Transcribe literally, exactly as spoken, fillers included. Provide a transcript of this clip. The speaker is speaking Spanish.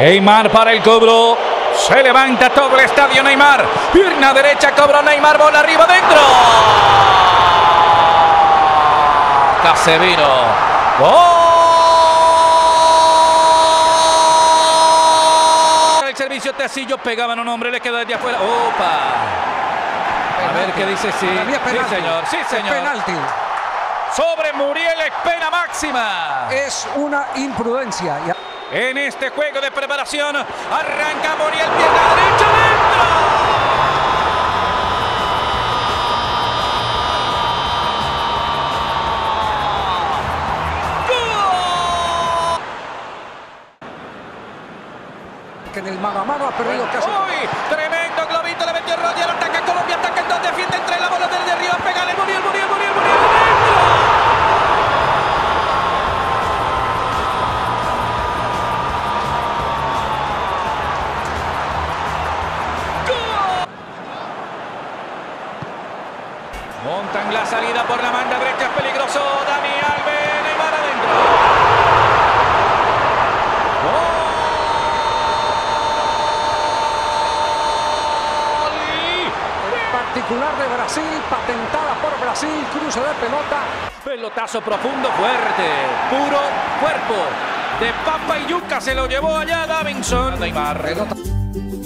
Neymar para el cobro. Se levanta todo el estadio Neymar. Pierna derecha, cobro Neymar, bola arriba, dentro. Casemiro. ¡Oh! El servicio Tecillo, pegaban a un hombre, le quedó desde afuera. ¡Opa! A ver qué dice, sí. Sí, señor, sí, señor. Penalti. Sobre Muriel es pena máxima. Es una imprudencia. En este juego de preparación arranca Muriel, pierna derecha, dentro. Que en el mano a mano ha perdido casi. ¡Uy! Tremendo globito, le metió el Roger, ataca Colombia, ataca el dos, defiende entre la bola desde arriba, pégale Muriel, Muriel, Muriel, Muriel. Montan la salida por la banda derecha, es peligroso, Dani Alves, Neymar adentro. ¡Gol! El particular de Brasil, patentada por Brasil, cruce de pelota. Pelotazo profundo, fuerte, puro cuerpo. De papa y yuca se lo llevó allá Davison. Neymar.